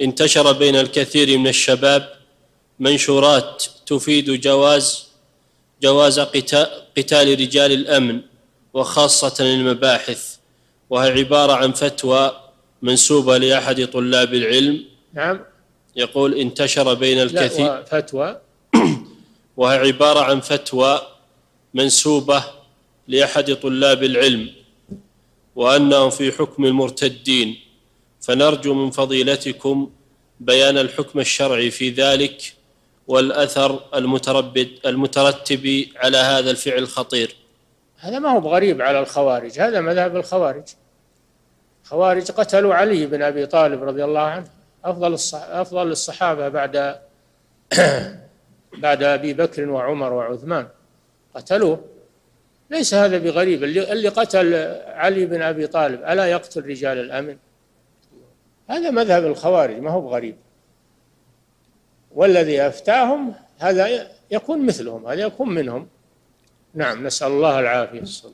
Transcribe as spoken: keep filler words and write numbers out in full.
انتشر بين الكثير من الشباب منشورات تفيد جواز جواز قتال رجال الأمن وخاصة المباحث، وهي عبارة عن فتوى منسوبة لأحد طلاب العلم. نعم. يقول انتشر بين الكثير. لا، فتوى. وهي عبارة عن فتوى منسوبة لأحد طلاب العلم وأنهم في حكم المرتدين، فنرجو من فضيلتكم بيان الحكم الشرعي في ذلك والأثر المترتب على هذا الفعل الخطير. هذا ما هو بغريب على الخوارج، هذا مذهب الخوارج. الخوارج قتلوا علي بن أبي طالب رضي الله عنه، أفضل أفضل الصحابة بعد بعد أبي بكر وعمر وعثمان، قتلوه. ليس هذا بغريب. اللي قتل علي بن أبي طالب ألا يقتل رجال الأمن؟ هذا مذهب الخوارج، ما هو بغريب. والذي أفتاهم هذا يكون مثلهم، هذا يكون منهم. نعم، نسأل الله العافية.